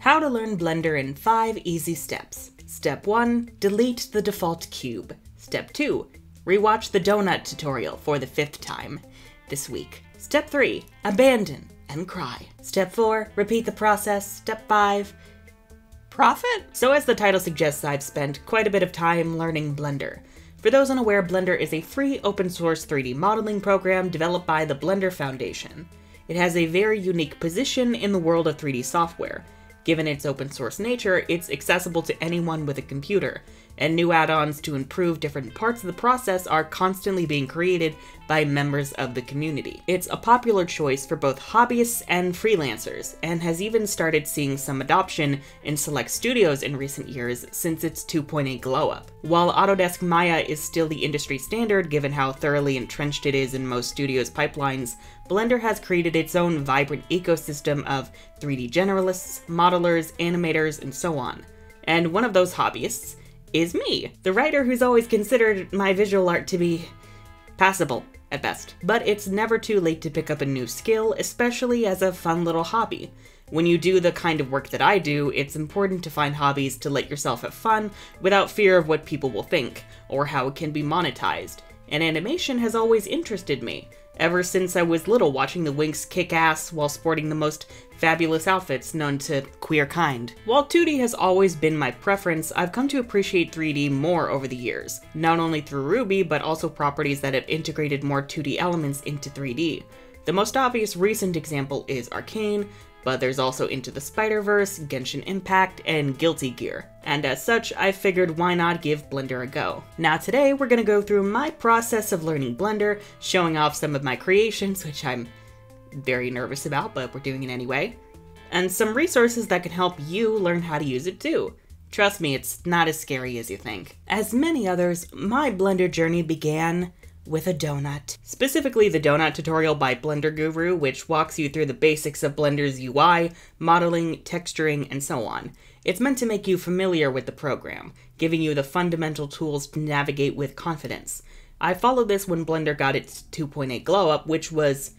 How to learn Blender in 5 easy steps. Step 1, delete the default cube. Step 2, rewatch the donut tutorial for the 5th time this week. Step 3, abandon and cry. Step 4, repeat the process. Step 5, profit? So as the title suggests, I've spent quite a bit of time learning Blender. For those unaware, Blender is a free open source 3D modeling program developed by the Blender Foundation. It has a very unique position in the world of 3D software. Given its open source nature, it's accessible to anyone with a computer, and new add-ons to improve different parts of the process are constantly being created by members of the community. It's a popular choice for both hobbyists and freelancers, and has even started seeing some adoption in select studios in recent years since its 2.8 glow-up. While Autodesk Maya is still the industry standard given how thoroughly entrenched it is in most studios' pipelines, Blender has created its own vibrant ecosystem of 3D generalists, modelers, animators, and so on. And one of those hobbyists is me, the writer who's always considered my visual art to be passable at best. But it's never too late to pick up a new skill, especially as a fun little hobby. When you do the kind of work that I do, it's important to find hobbies to let yourself have fun without fear of what people will think, or how it can be monetized. And animation has always interested me, ever since I was little watching the Winx kick ass while sporting the most fabulous outfits known to queer kind. While 2D has always been my preference, I've come to appreciate 3D more over the years, not only through Ruby, but also properties that have integrated more 2D elements into 3D. The most obvious recent example is Arcane, but there's also Into the Spider-Verse, Genshin Impact, and Guilty Gear. And as such, I figured why not give Blender a go. Now today, we're gonna go through my process of learning Blender, showing off some of my creations, which I'm very nervous about, but we're doing it anyway, and some resources that can help you learn how to use it too. Trust me, it's not as scary as you think. As many others, my Blender journey began with a donut. Specifically the donut tutorial by Blender Guru, which walks you through the basics of Blender's UI, modeling, texturing, and so on. It's meant to make you familiar with the program, giving you the fundamental tools to navigate with confidence. I followed this when Blender got its 2.8 glow-up, which was,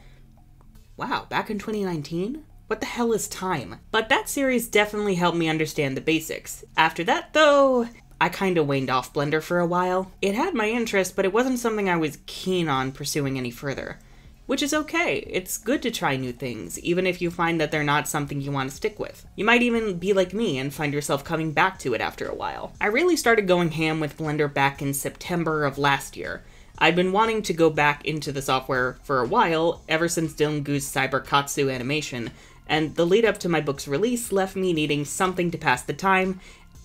wow, back in 2019? What the hell is time? But that series definitely helped me understand the basics. After that, though, I kinda waned off Blender for a while. It had my interest, but it wasn't something I was keen on pursuing any further. Which is okay, it's good to try new things, even if you find that they're not something you want to stick with. You might even be like me and find yourself coming back to it after a while. I really started going ham with Blender back in September of last year. I'd been wanting to go back into the software for a while, ever since Dylan Goo's Cyberkatsu Animation, and the lead up to my book's release left me needing something to pass the time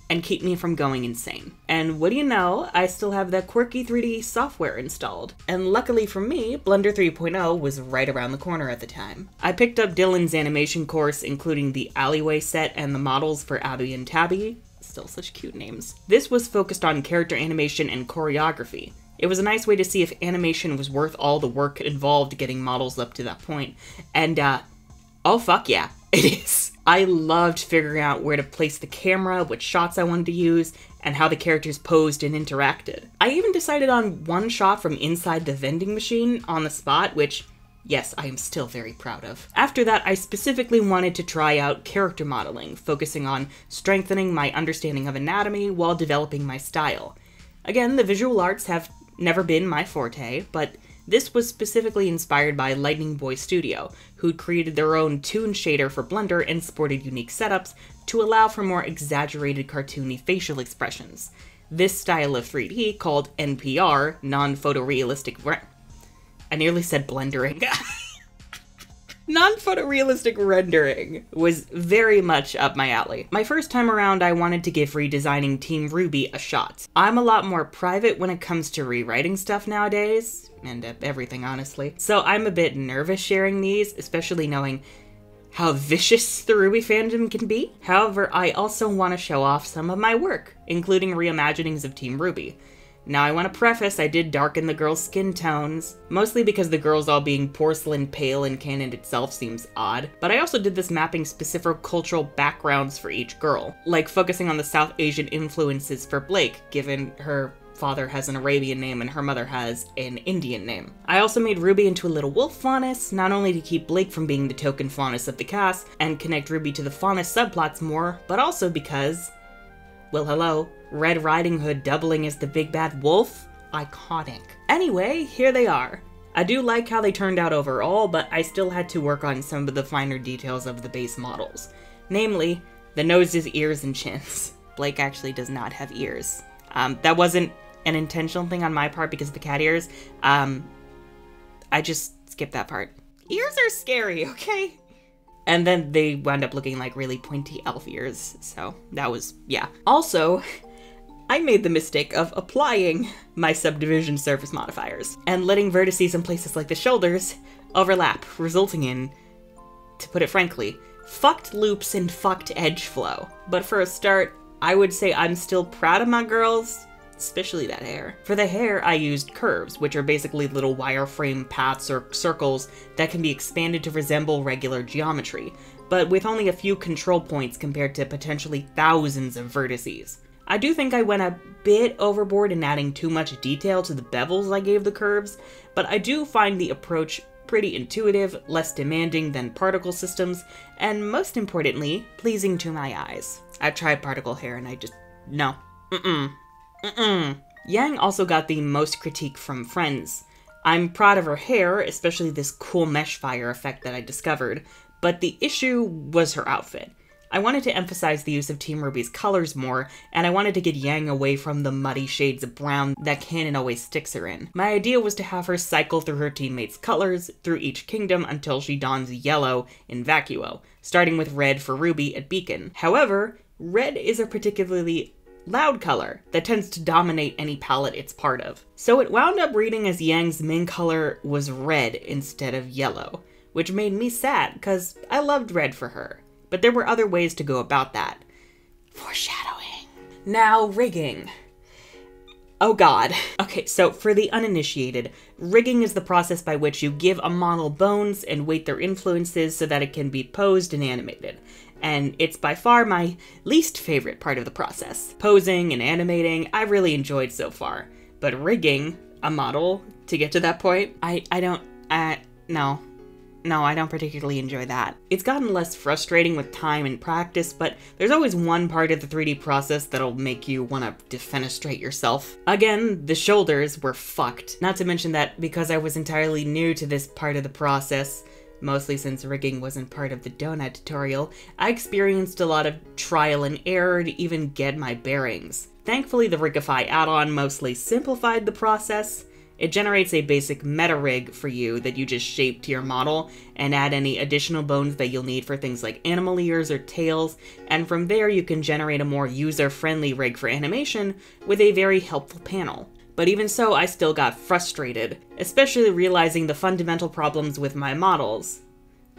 and keep me from going insane. And what do you know, I still have that quirky 3D software installed. And luckily for me, Blender 3.0 was right around the corner at the time. I picked up Dylan's animation course, including the alleyway set and the models for Abby and Tabby, still such cute names. This was focused on character animation and choreography. It was a nice way to see if animation was worth all the work involved getting models up to that point. And oh fuck yeah, it is. I loved figuring out where to place the camera, which shots I wanted to use, and how the characters posed and interacted. I even decided on one shot from inside the vending machine on the spot, which, yes, I am still very proud of. After that, I specifically wanted to try out character modeling, focusing on strengthening my understanding of anatomy while developing my style. Again, the visual arts have never been my forte, but this was specifically inspired by Lightning Boy Studio, who created their own Toon shader for Blender and sported unique setups to allow for more exaggerated cartoony facial expressions. This style of 3D, called NPR, non-photorealistic I nearly said blendering. Non-photorealistic rendering was very much up my alley. My first time around, I wanted to give redesigning Team RWBY a shot. I'm a lot more private when it comes to rewriting stuff nowadays, and everything honestly. So I'm a bit nervous sharing these, especially knowing how vicious the RWBY fandom can be. However, I also want to show off some of my work, including reimaginings of Team RWBY. Now I want to preface, I did darken the girls' skin tones, mostly because the girls all being porcelain pale in canon itself seems odd, but I also did this mapping specific cultural backgrounds for each girl, like focusing on the South Asian influences for Blake, given her father has an Arabian name and her mother has an Indian name. I also made Ruby into a little wolf faunus, not only to keep Blake from being the token faunus of the cast and connect Ruby to the faunus subplots more, but also because, well hello, Red Riding Hood doubling as the big bad wolf? Iconic. Anyway, here they are. I do like how they turned out overall, but I still had to work on some of the finer details of the base models. Namely, the noses, ears, and chins. Blake actually does not have ears. That wasn't an intentional thing on my part because of the cat ears. I just skipped that part. Ears are scary, okay? And then they wound up looking like really pointy elf ears, so that was, yeah. Also, I made the mistake of applying my subdivision surface modifiers and letting vertices in places like the shoulders overlap, resulting in, to put it frankly, fucked loops and fucked edge flow. But for a start, I would say I'm still proud of my girls, especially that hair. For the hair, I used curves, which are basically little wireframe paths or circles that can be expanded to resemble regular geometry, but with only a few control points compared to potentially thousands of vertices. I do think I went a bit overboard in adding too much detail to the bevels I gave the curves, but I do find the approach pretty intuitive, less demanding than particle systems, and most importantly, pleasing to my eyes. I tried particle hair and I just, no. Yang also got the most critique from friends. I'm proud of her hair, especially this cool mesh fire effect that I discovered, but the issue was her outfit. I wanted to emphasize the use of Team RWBY's colors more, and I wanted to get Yang away from the muddy shades of brown that Canon always sticks her in. My idea was to have her cycle through her teammates' colors through each kingdom until she dons yellow in Vacuo, starting with red for Ruby at Beacon. However, red is a particularly loud color that tends to dominate any palette it's part of. So it wound up reading as Yang's main color was red instead of yellow, which made me sad because I loved red for her. But there were other ways to go about that. Foreshadowing. Now, rigging. Oh god. Okay, so for the uninitiated, rigging is the process by which you give a model bones and weight their influences so that it can be posed and animated. And it's by far my least favorite part of the process. Posing and animating, I really enjoyed so far. But rigging a model to get to that point, no. No, I don't particularly enjoy that. It's gotten less frustrating with time and practice, but there's always one part of the 3D process that'll make you want to defenestrate yourself. Again, the shoulders were fucked. Not to mention that because I was entirely new to this part of the process, mostly since rigging wasn't part of the donut tutorial, I experienced a lot of trial and error to even get my bearings. Thankfully, the Rigify add-on mostly simplified the process. It generates a basic meta rig for you that you just shape to your model and add any additional bones that you'll need for things like animal ears or tails, and from there you can generate a more user-friendly rig for animation with a very helpful panel. But even so, I still got frustrated, especially realizing the fundamental problems with my models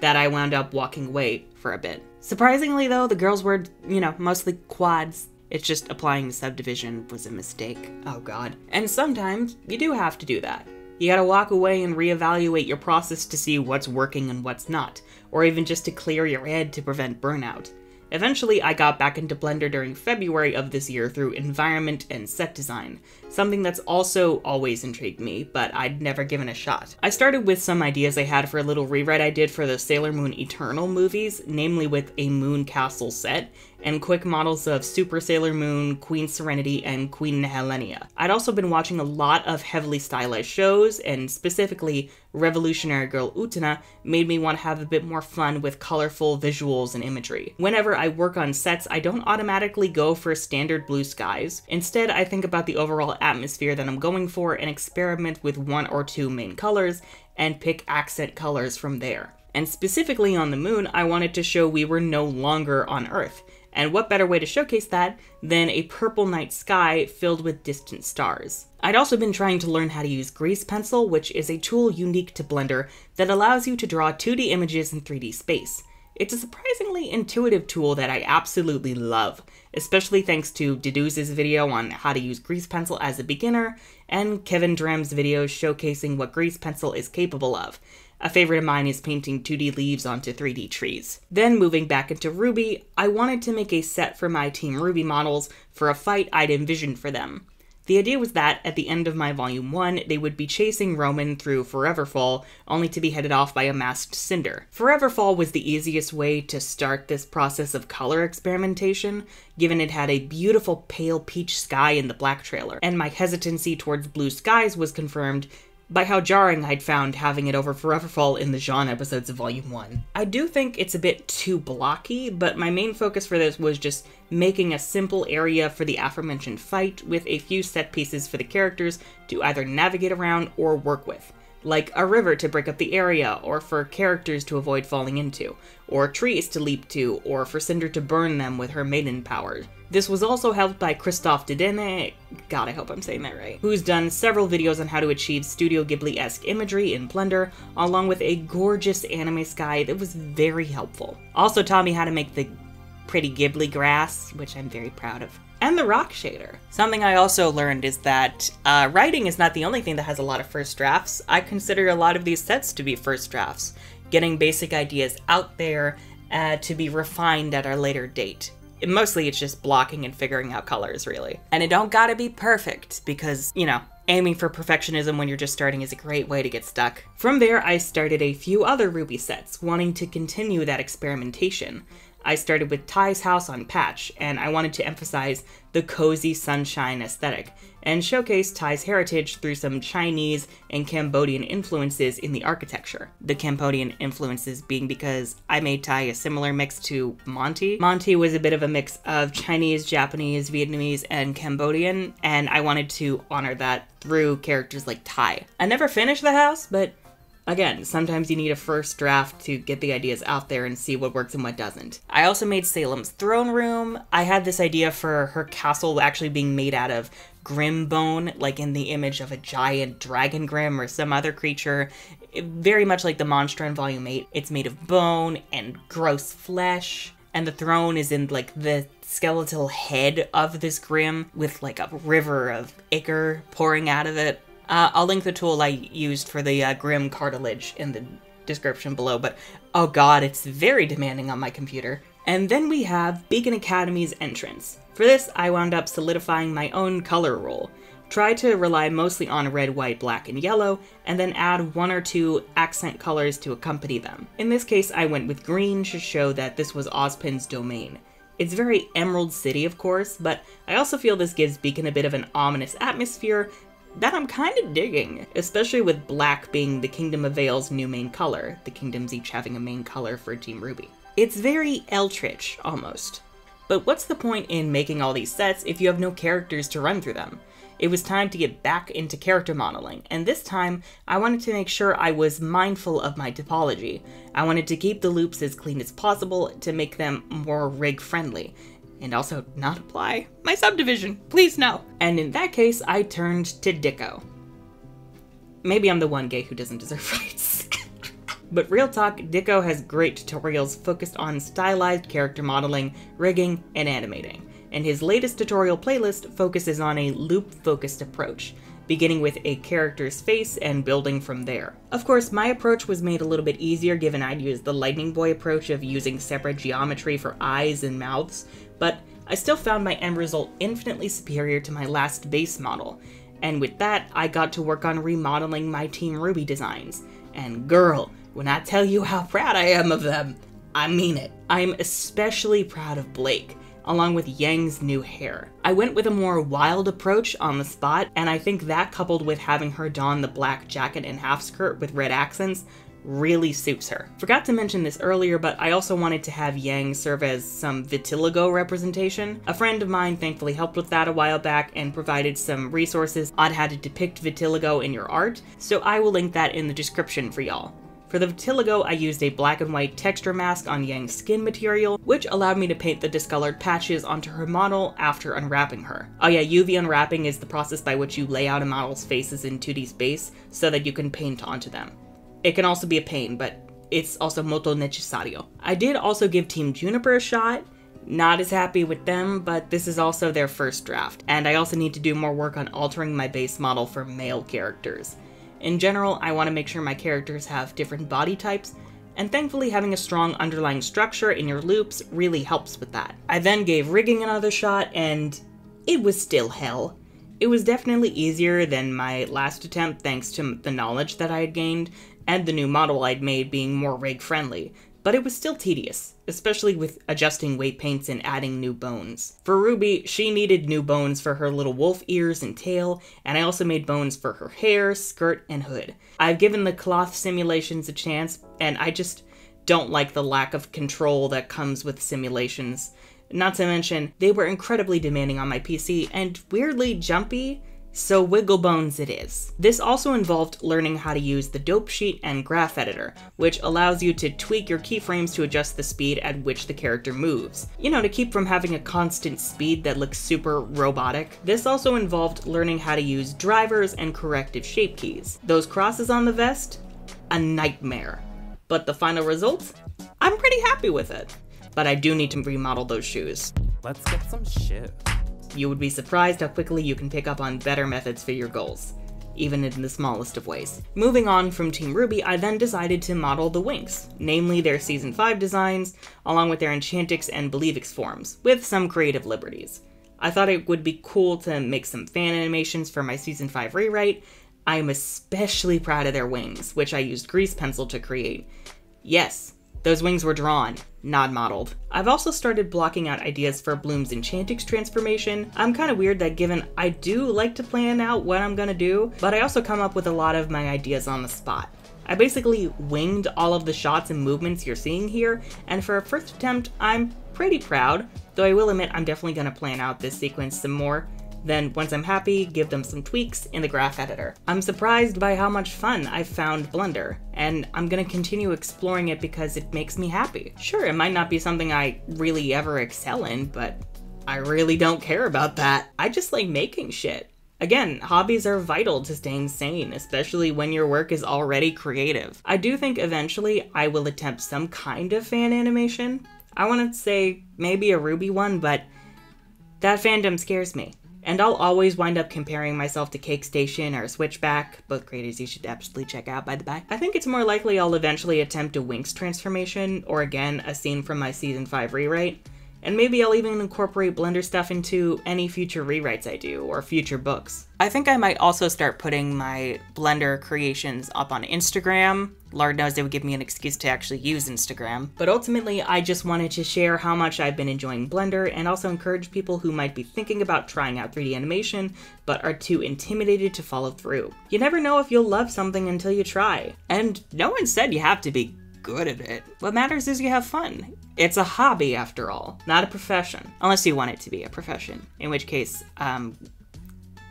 that I wound up walking away for a bit. Surprisingly though, the girls were, you know, mostly quads. It's just applying the subdivision was a mistake. Oh god. And sometimes you do have to do that. You gotta walk away and reevaluate your process to see what's working and what's not, or even just to clear your head to prevent burnout. Eventually, I got back into Blender during February of this year through environment and set design, something that's also always intrigued me, but I'd never given a shot. I started with some ideas I had for a little rewrite I did for the Sailor Moon Eternal movies, namely with a moon castle set, and quick models of Super Sailor Moon, Queen Serenity, and Queen Helenia. I'd also been watching a lot of heavily stylized shows, and specifically Revolutionary Girl Utena made me want to have a bit more fun with colorful visuals and imagery. Whenever I work on sets, I don't automatically go for standard blue skies. Instead, I think about the overall atmosphere that I'm going for and experiment with one or two main colors and pick accent colors from there. And specifically on the moon, I wanted to show we were no longer on Earth. And what better way to showcase that than a purple night sky filled with distant stars. I'd also been trying to learn how to use Grease Pencil, which is a tool unique to Blender that allows you to draw 2D images in 3D space. It's a surprisingly intuitive tool that I absolutely love, especially thanks to Deduze's video on how to use Grease Pencil as a beginner, and Kevin Dram's videos showcasing what Grease Pencil is capable of. A favorite of mine is painting 2D leaves onto 3D trees. Then moving back into Ruby, I wanted to make a set for my Team RWBY models for a fight I'd envisioned for them. The idea was that, at the end of my Volume 1, they would be chasing Roman through Forever Fall, only to be headed off by a masked Cinder. Forever Fall was the easiest way to start this process of color experimentation, given it had a beautiful pale peach sky in the black trailer, and my hesitancy towards blue skies was confirmed by how jarring I'd found having it over Forever Fall in the Jean episodes of Volume 1. I do think it's a bit too blocky, but my main focus for this was just making a simple area for the aforementioned fight with a few set pieces for the characters to either navigate around or work with, like a river to break up the area, or for characters to avoid falling into, or trees to leap to, or for Cinder to burn them with her maiden powers. This was also helped by Kristof Dedene, god I hope I'm saying that right, who's done several videos on how to achieve Studio Ghibli-esque imagery in Blender, along with a gorgeous anime sky that was very helpful. Also taught me how to make the pretty Ghibli grass, which I'm very proud of. And the rock shader. Something I also learned is that writing is not the only thing that has a lot of first drafts. I consider a lot of these sets to be first drafts, getting basic ideas out there to be refined at a later date. Mostly it's just blocking and figuring out colors, really. And it don't gotta be perfect, because, you know, aiming for perfectionism when you're just starting is a great way to get stuck. From there, I started a few other Ruby sets, wanting to continue that experimentation. I started with Ty's house on Patch, and I wanted to emphasize the cozy sunshine aesthetic, and showcase Ty's heritage through some Chinese and Cambodian influences in the architecture. The Cambodian influences being because I made Ty a similar mix to Monty. Monty was a bit of a mix of Chinese, Japanese, Vietnamese, and Cambodian, and I wanted to honor that through characters like Ty. I never finished the house, but again, sometimes you need a first draft to get the ideas out there and see what works and what doesn't. I also made Salem's throne room. I had this idea for her castle actually being made out of grim bone, like in the image of a giant dragon grim or some other creature. Very much like the monster in Volume 8. It's made of bone and gross flesh. And the throne is in, like, the skeletal head of this grim with, like, a river of ichor pouring out of it. I'll link the tool I used for the grim cartilage in the description below, but oh god, it's very demanding on my computer. And then we have Beacon Academy's entrance. For this, I wound up solidifying my own color rule. Try to rely mostly on red, white, black, and yellow, and then add one or two accent colors to accompany them. In this case, I went with green to show that this was Ozpin's domain. It's very Emerald City, of course, but I also feel this gives Beacon a bit of an ominous atmosphere that I'm kind of digging, especially with black being the Kingdom of Vale's new main color, the kingdoms each having a main color for Team RWBY. It's very Eldritch, almost. But what's the point in making all these sets if you have no characters to run through them? It was time to get back into character modeling, and this time I wanted to make sure I was mindful of my topology. I wanted to keep the loops as clean as possible to make them more rig-friendly, and also not apply my subdivision, please no. And in that case, I turned to Dikko. Maybe I'm the one gay who doesn't deserve rights. But real talk, Dikko has great tutorials focused on stylized character modeling, rigging, and animating. And his latest tutorial playlist focuses on a loop-focused approach, beginning with a character's face and building from there. Of course, my approach was made a little bit easier given I'd used the Lightning Boy approach of using separate geometry for eyes and mouths, but I still found my end result infinitely superior to my last base model, and with that, I got to work on remodeling my Team RWBY designs. And girl, when I tell you how proud I am of them, I mean it. I'm especially proud of Blake, along with Yang's new hair. I went with a more wild approach on the spot, and I think that coupled with having her don the black jacket and half skirt with red accents really suits her. Forgot to mention this earlier, but I also wanted to have Yang serve as some vitiligo representation. A friend of mine thankfully helped with that a while back and provided some resources on how to depict vitiligo in your art, so I will link that in the description for y'all. For the vitiligo, I used a black and white texture mask on Yang's skin material, which allowed me to paint the discolored patches onto her model after unwrapping her. Oh yeah, UV unwrapping is the process by which you lay out a model's faces in 2D space so that you can paint onto them. It can also be a pain, but it's also molto necessario. I did also give Team Juniper a shot. Not as happy with them, but this is also their first draft, and I also need to do more work on altering my base model for male characters. In general, I want to make sure my characters have different body types, and thankfully having a strong underlying structure in your loops really helps with that. I then gave rigging another shot, and it was still hell. It was definitely easier than my last attempt thanks to the knowledge that I had gained, and the new model I'd made being more rig-friendly, but it was still tedious, especially with adjusting weight paints and adding new bones. For Ruby, she needed new bones for her little wolf ears and tail, and I also made bones for her hair, skirt, and hood. I've given the cloth simulations a chance, and I just don't like the lack of control that comes with simulations. Not to mention, they were incredibly demanding on my PC and weirdly jumpy, so wiggle bones it is. This also involved learning how to use the dope sheet and graph editor, which allows you to tweak your keyframes to adjust the speed at which the character moves, you know, to keep from having a constant speed that looks super robotic. This also involved learning how to use drivers and corrective shape keys. Those crosses on the vest? A nightmare. But the final result? I'm pretty happy with it. But I do need to remodel those shoes. Let's get some shoes. You would be surprised how quickly you can pick up on better methods for your goals, even in the smallest of ways. Moving on from Team RWBY, I then decided to model the Winx, namely their Season 5 designs, along with their Enchantix and Believix forms, with some creative liberties. I thought it would be cool to make some fan animations for my Season 5 rewrite. I am especially proud of their wings, which I used Grease Pencil to create. Yes, those wings were drawn, not modeled. I've also started blocking out ideas for Bloom's Enchantix transformation. I'm kind of weird that given I do like to plan out what I'm gonna do, but I also come up with a lot of my ideas on the spot. I basically winged all of the shots and movements you're seeing here, and for a first attempt, I'm pretty proud, though I will admit I'm definitely gonna plan out this sequence some more. Then, once I'm happy, give them some tweaks in the graph editor. I'm surprised by how much fun I've found Blender, and I'm gonna continue exploring it because it makes me happy. Sure, it might not be something I really ever excel in, but I really don't care about that. I just like making shit. Again, hobbies are vital to staying sane, especially when your work is already creative. I do think eventually I will attempt some kind of fan animation. I wanna say maybe a RWBY one, but that fandom scares me. And I'll always wind up comparing myself to Cake Station or Switchback, both creators you should absolutely check out by the by. I think it's more likely I'll eventually attempt a Winx transformation, or again, a scene from my Season 5 rewrite, and maybe I'll even incorporate Blender stuff into any future rewrites I do, or future books. I think I might also start putting my Blender creations up on Instagram. Lord knows they would give me an excuse to actually use Instagram. But ultimately, I just wanted to share how much I've been enjoying Blender and also encourage people who might be thinking about trying out 3D animation, but are too intimidated to follow through. You never know if you'll love something until you try. And no one said you have to be good at it. What matters is you have fun. It's a hobby after all, not a profession. Unless you want it to be a profession, in which case,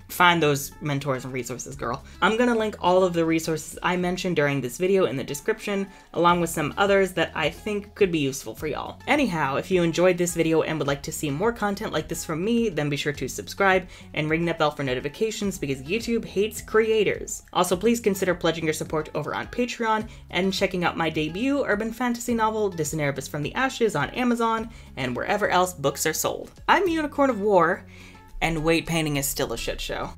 find those mentors and resources, girl. I'm gonna link all of the resources I mentioned during this video in the description, along with some others that I think could be useful for y'all. Anyhow, if you enjoyed this video and would like to see more content like this from me, then be sure to subscribe and ring that bell for notifications because YouTube hates creators. Also, please consider pledging your support over on Patreon and checking out my debut urban fantasy novel, De Cineribus from the Ashes on Amazon and wherever else books are sold. I'm Unicorn of War, and weight painting is still a shit show.